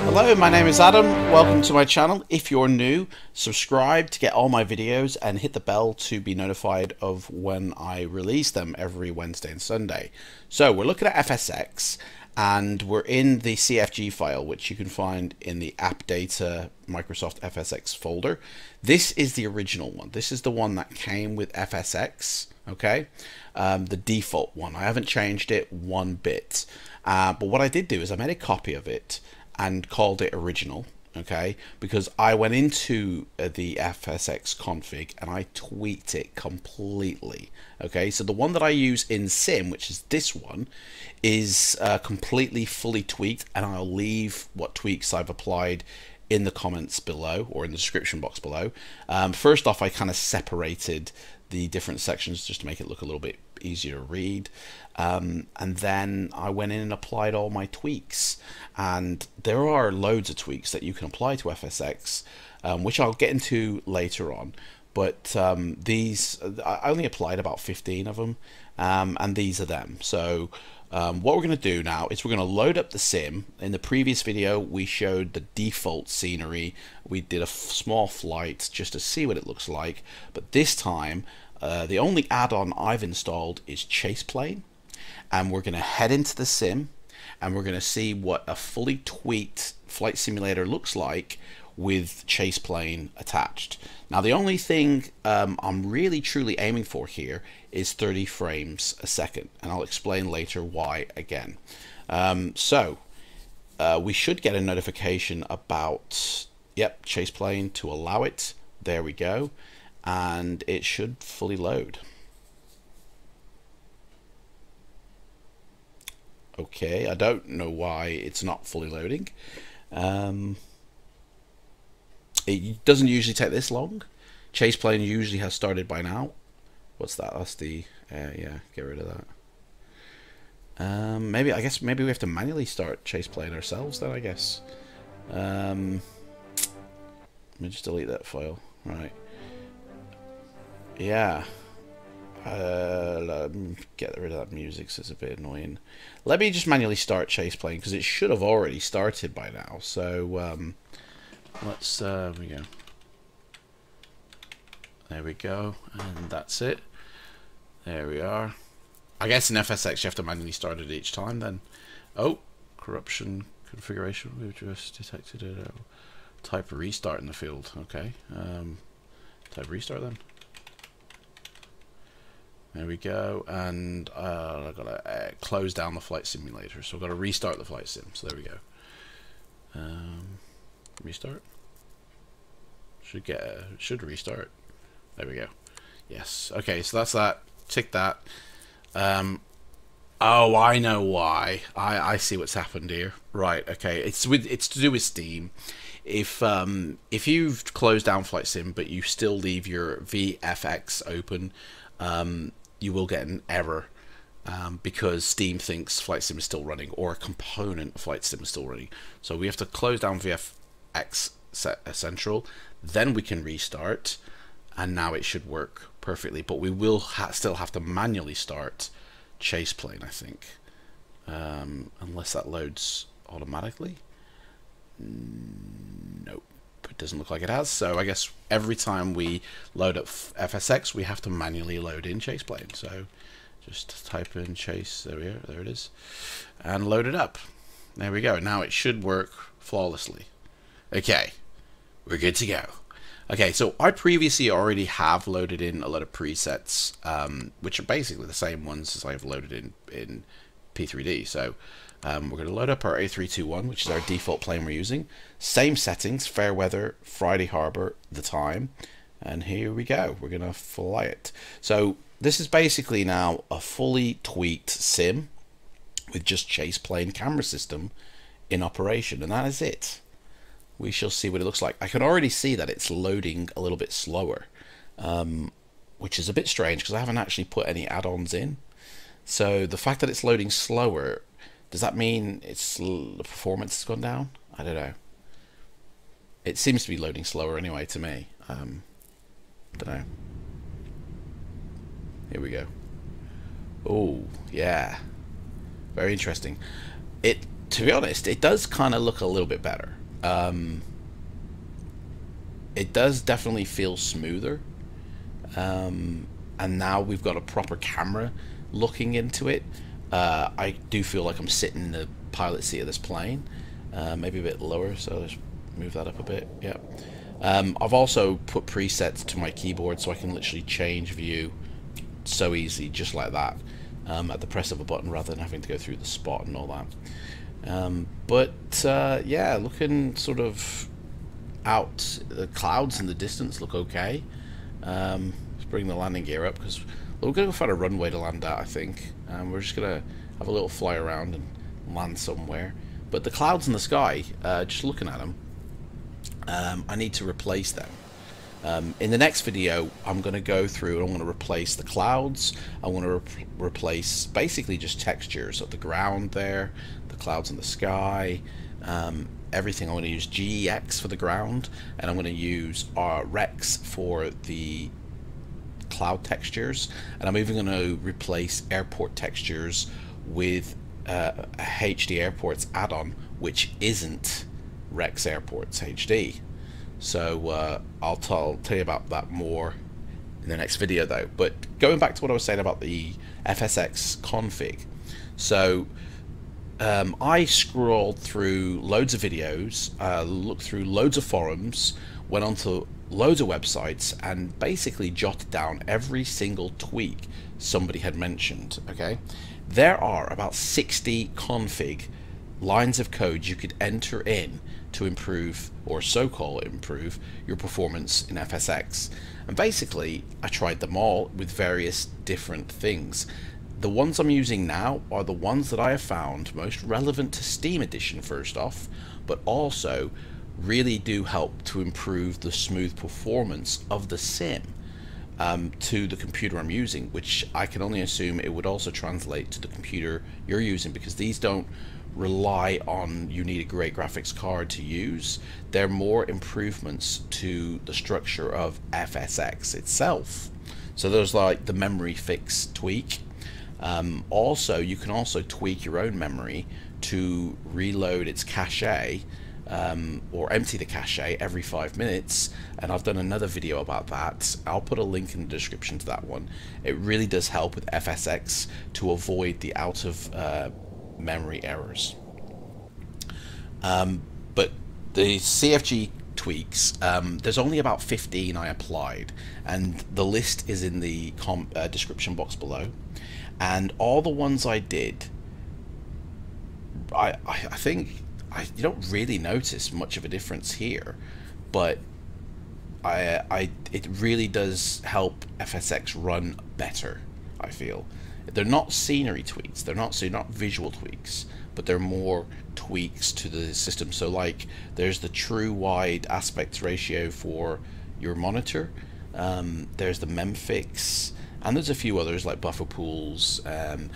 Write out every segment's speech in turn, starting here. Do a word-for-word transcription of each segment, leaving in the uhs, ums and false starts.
Hello, my name is Adam. Welcome to my channel. If you're new, subscribe to get all my videos and hit the bell to be notified of when I release them every Wednesday and Sunday. So we're looking at F S X and we're in the C F G file, which you can find in the app data Microsoft F S X folder. This is the original one. This is the one that came with F S X. Okay, um, the default one. I haven't changed it one bit. Uh, but what I did do is I made a copy of it and called it original, okay, because I went into the F S X config and I tweaked it completely, okay. So the one that I use in sim, which is this one, is uh, completely fully tweaked, and I'll leave what tweaks I've applied in the comments below or in the description box below. Um, first off, I kind of separated the different sections just to make it look a little bit easier to read, um, and then I went in and applied all my tweaks, and there are loads of tweaks that you can apply to F S X, um, which I'll get into later on, but um, these, I only applied about fifteen of them, um, and these are them. So um, what we're going to do now is we're going to load up the sim. In the previous video we showed the default scenery, we did a small flight just to see what it looks like, but this time Uh, the only add-on I've installed is Chase Plane, and we're going to head into the sim and we're going to see what a fully tweaked flight simulator looks like with Chase Plane attached. Now the only thing um, I'm really truly aiming for here is thirty frames a second, and I'll explain later why again. Um, so uh, we should get a notification about, yep, Chase Plane to allow it. There we go. And it should fully load. Okay, I don't know why it's not fully loading. Um, it doesn't usually take this long. Chase Plane usually has started by now. What's that? That's the uh, yeah. Get rid of that. Um, maybe I guess maybe we have to manually start Chase Plane ourselves then, I guess. Um, let me just delete that file. All right. Yeah, uh, get rid of that music, so it's a bit annoying. Let me just manually start Chase Plane, because it should have already started by now. So um, let's, uh, there we go. There we go, and that's it. There we are. I guess in F S X you have to manually start it each time then. Oh, corruption configuration, we've just detected a type of restart in the field. Okay, um, type restart then. There we go, and uh, I've got to uh, close down the flight simulator, so I've got to restart the flight sim, so there we go. Um, restart. Should get, a, should restart. There we go. Yes, okay, so that's that. Tick that. Um, oh, I know why. I, I see what's happened here. Right, okay, it's, with, it's to do with Steam. If um, if you've closed down flight sim, but you still leave your V F X open, Um, you will get an error um, because Steam thinks Flight Sim is still running, or a component of Flight Sim is still running. So we have to close down V F X Central, then we can restart, and now it should work perfectly. But we will ha still have to manually start Chase Plane, I think, um, unless that loads automatically. Nope. It doesn't look like it has, so I guess every time we load up F S X we have to manually load in Chase Plane. So just type in Chase, there we are, there it is, and load it up. There we go, now it should work flawlessly. Okay, we're good to go. Okay, so I previously already have loaded in a lot of presets, um, which are basically the same ones as I've loaded in in P three D. So Um, we're going to load up our A three twenty-one, which is our default plane we're using. Same settings, fair weather, Friday Harbor, the time. And here we go. We're going to fly it. So this is basically now a fully tweaked sim with just Chase Plane camera system in operation. And that is it. We shall see what it looks like. I can already see that it's loading a little bit slower, um, which is a bit strange because I haven't actually put any add-ons in. So the fact that it's loading slower, does that mean it's the performance has gone down? I don't know. It seems to be loading slower anyway to me. Um, don't know. Here we go. Oh, yeah. Very interesting. It, to be honest, it does kind of look a little bit better. Um, it does definitely feel smoother. Um, and now we've got a proper camera looking into it. Uh, I do feel like I'm sitting in the pilot seat of this plane. Uh, maybe a bit lower, so I'll just move that up a bit. Yep. Um, I've also put presets to my keyboard so I can literally change view so easy, just like that, um, at the press of a button rather than having to go through the spot and all that. Um, but uh, yeah, looking sort of out, the clouds in the distance look okay. Um, let's bring the landing gear up because we're going to find a runway to land at, I think. Um, we're just going to have a little fly around and land somewhere. But the clouds in the sky, uh, just looking at them, um, I need to replace them. Um, in the next video, I'm going to go through and I'm going to replace the clouds. I want to re replace basically just textures of the ground there, the clouds in the sky, um, everything. I'm going to use G E X for the ground, and I'm going to use our REX for the cloud textures, and I'm even going to replace airport textures with uh, a H D Airports add-on, which isn't REX Airports H D. So uh, I'll tell, tell you about that more in the next video though. But going back to what I was saying about the F S X config. So um, I scrolled through loads of videos, uh, looked through loads of forums, went onto loads of websites and basically jotted down every single tweak somebody had mentioned, okay? There are about sixty config lines of code you could enter in to improve, or so-called improve, your performance in F S X. And basically, I tried them all with various different things. The ones I'm using now are the ones that I have found most relevant to Steam Edition first off, but also really do help to improve the smooth performance of the sim um, to the computer I'm using, which I can only assume it would also translate to the computer you're using, because these don't rely on you need a great graphics card to use. They're more improvements to the structure of F S X itself. So there's like the memory fix tweak. Um, also, you can also tweak your own memory to reload its cache um, or empty the cache every five minutes. And I've done another video about that. I'll put a link in the description to that one. It really does help with F S X to avoid the out of uh, memory errors. Um, but the C F G tweaks, um, there's only about fifteen I applied, and the list is in the com uh, description box below. And all the ones I did, I, I, I think I, you don't really notice much of a difference here, but I, I, it really does help F S X run better, I feel. They're not scenery tweaks, they're not, so you're not visual tweaks, but they're more tweaks to the system. So like there's the true wide aspect ratio for your monitor, um, there's the memfix, and there's a few others like buffer pools, um,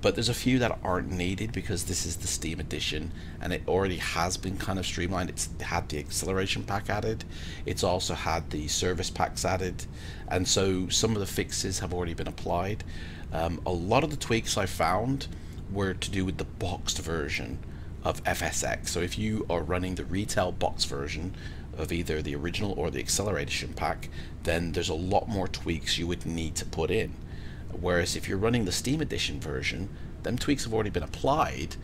but there's a few that aren't needed because this is the Steam Edition and it already has been kind of streamlined. It's had the acceleration pack added, it's also had the service packs added, and so some of the fixes have already been applied. Um, a lot of the tweaks I found were to do with the boxed version of F S X. So if you are running the retail box version of either the original or the acceleration pack, then there's a lot more tweaks you would need to put in. Whereas if you're running the Steam Edition version, them tweaks have already been applied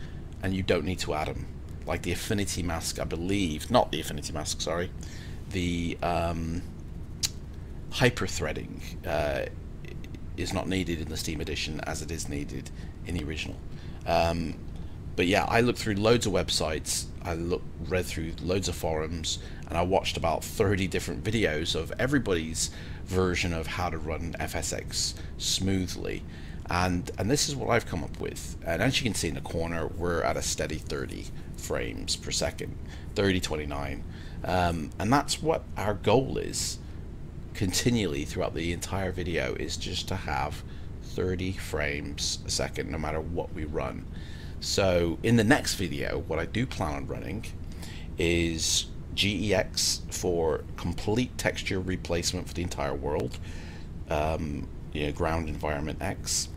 and you don't need to add them. Like the affinity mask, I believe, not the affinity mask, sorry, the um, hyper-threading uh, is not needed in the Steam Edition as it is needed in the original. Um, but yeah, I looked through loads of websites, I looked, read through loads of forums, and I watched about thirty different videos of everybody's version of how to run F S X smoothly. And, and this is what I've come up with. And as you can see in the corner, we're at a steady thirty frames per second, thirty, twenty-nine. Um, and that's what our goal is. Continually throughout the entire video is just to have thirty frames a second no matter what we run. So in the next video, what I do plan on running is G E X for complete texture replacement for the entire world, um, you know, ground environment X,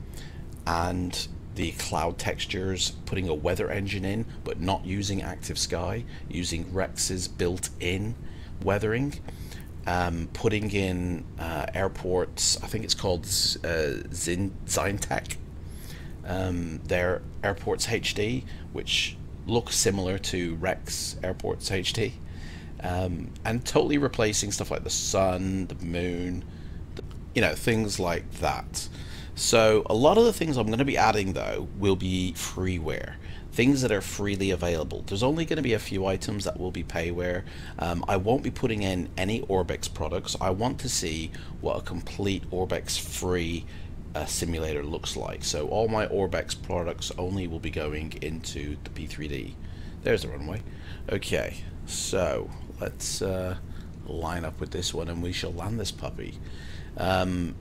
and the cloud textures, putting a weather engine in but not using active sky, using REX's built-in weathering, um, putting in uh, airports, I think it's called uh, Zintech, um, their airports H D, which look similar to REX airports H D, um, and totally replacing stuff like the sun, the moon, the, you know, things like that. So a lot of the things I'm going to be adding though will be freeware, things that are freely available. There's only going to be a few items that will be payware. Um, I won't be putting in any Orbex products. I want to see what a complete Orbex free uh, simulator looks like. So all my Orbex products only will be going into the P three D. There's the runway. Okay, so let's uh, line up with this one and we shall land this puppy. Um,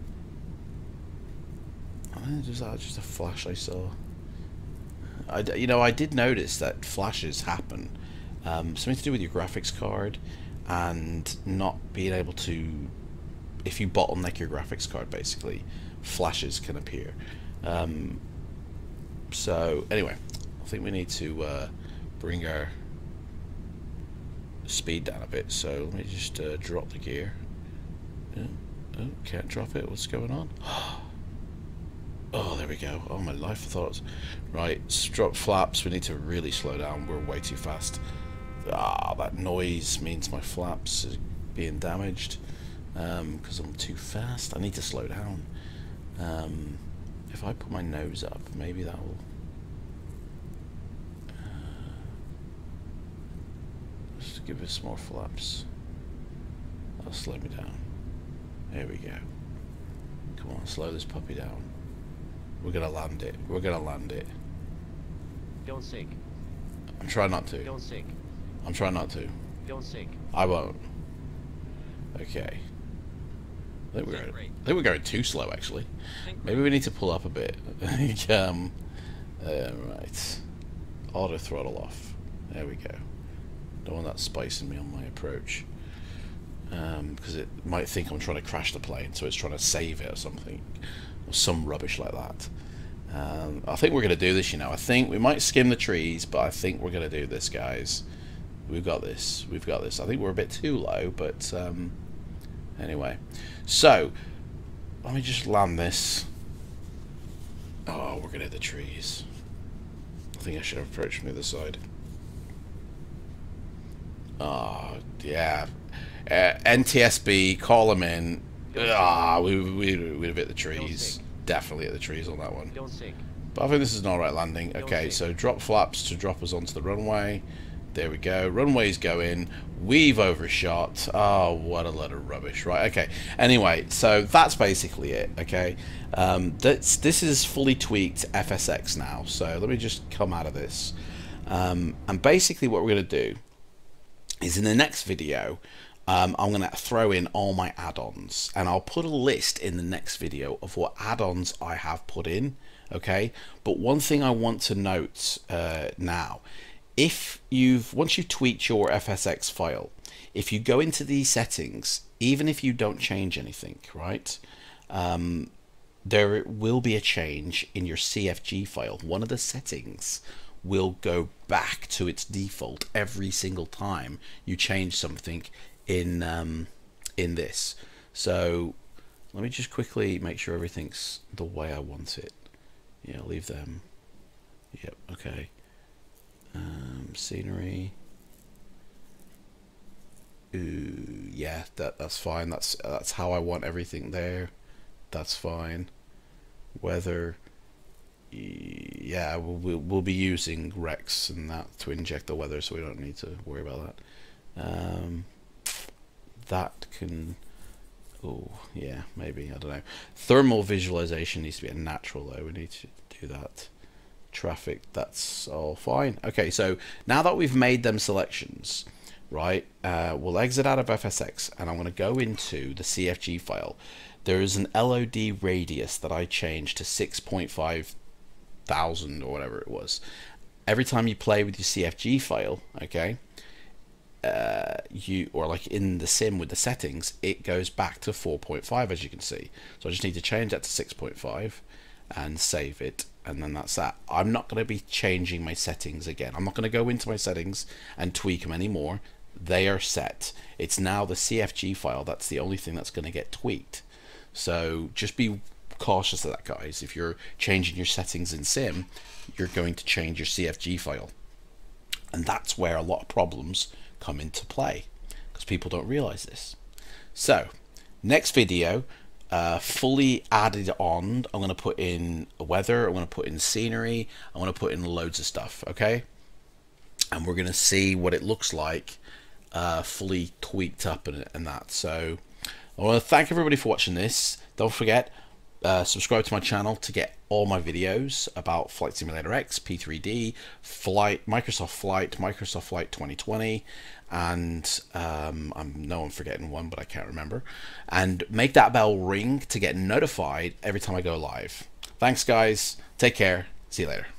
Is that just a flash I saw? I, you know, I did notice that flashes happen. Um, something to do with your graphics card and not being able to... If you bottleneck your graphics card, basically, flashes can appear. Um, so, anyway, I think we need to uh, bring our speed down a bit. So, let me just uh, drop the gear. Oh, oh, can't drop it. What's going on? Oh, there we go. Oh, my life thoughts. Right, drop flaps. We need to really slow down. We're way too fast. Ah, that noise means my flaps are being damaged because um, I'm too fast. I need to slow down. Um, if I put my nose up, maybe that will... Uh, just give us more flaps. That'll slow me down. There we go. Come on, slow this puppy down. We're gonna land it. We're gonna land it. Don't sink. I'm trying not to. Don't sink. I'm trying not to. Don't sink. I won't. Okay. I think we're going, I think we're going too slow actually. Maybe we need to pull up a bit. um, uh, right. Auto throttle off. There we go. Don't want that spicing me on my approach. Um, because it might think I'm trying to crash the plane, so it's trying to save it or something. Or some rubbish like that. Um, I think we're going to do this, you know. I think we might skim the trees, but I think we're going to do this, guys. We've got this. We've got this. I think we're a bit too low, but um, anyway. So, let me just land this. Oh, we're going to hit the trees. I think I should have approached from the other side. Oh, yeah. Uh, N T S B, call them in. Ah, we we we'd have hit the trees. Definitely hit the trees on that one. Don't sink. But I think this is an alright landing. Don't okay, sink. So drop flaps to drop us onto the runway. There we go. Runways go in. We've overshot. Oh, what a load of rubbish. Right, okay. Anyway, so that's basically it, okay? Um, that's, this is fully tweaked F S X now. So let me just come out of this. Um, and basically what we're going to do is in the next video... Um, I'm going to throw in all my add-ons and I'll put a list in the next video of what add-ons I have put in, okay? But one thing I want to note uh, now, if you've, once you've tweaked your F S X file, if you go into these settings, even if you don't change anything, right? Um, there will be a change in your C F G file. One of the settings will go back to its default every single time you change something in um, in this. So let me just quickly make sure everything's the way I want it. Yeah, I'll leave them. Yep, okay. Um, scenery. Ooh, yeah, that that's fine. That's that's how I want everything there. That's fine. Weather. Yeah, we'll we'll be using REX and that to inject the weather, so we don't need to worry about that. Um, that can, oh yeah, maybe, I don't know. Thermal visualization needs to be a natural though, we need to do that. Traffic, that's all fine. Okay, so now that we've made them selections, right, uh, we'll exit out of F S X and I'm gonna go into the C F G file. There is an L O D radius that I changed to six point five thousand or whatever it was. Every time you play with your C F G file, okay, uh, you or like in the sim with the settings, it goes back to four point five, as you can see. So I just need to change that to six point five and save it, and then that's that. I'm not going to be changing my settings again. I'm not going to go into my settings and tweak them anymore. They are set. It's now the C F G file that's the only thing that's going to get tweaked. So just be cautious of that, guys. If you're changing your settings in sim, you're going to change your C F G file, and that's where a lot of problems come into play, because people don't realize this. So next video, uh, fully added on, I'm going to put in weather, I'm going to put in scenery, I want to put in loads of stuff, okay? And we're going to see what it looks like uh, fully tweaked up and, and that. So I want to thank everybody for watching this. Don't forget, Uh, subscribe to my channel to get all my videos about Flight Simulator X, P three D, Flight, Microsoft Flight, Microsoft Flight twenty twenty, and um, I know I'm forgetting one, but I can't remember. And make that bell ring to get notified every time I go live. Thanks, guys. Take care. See you later.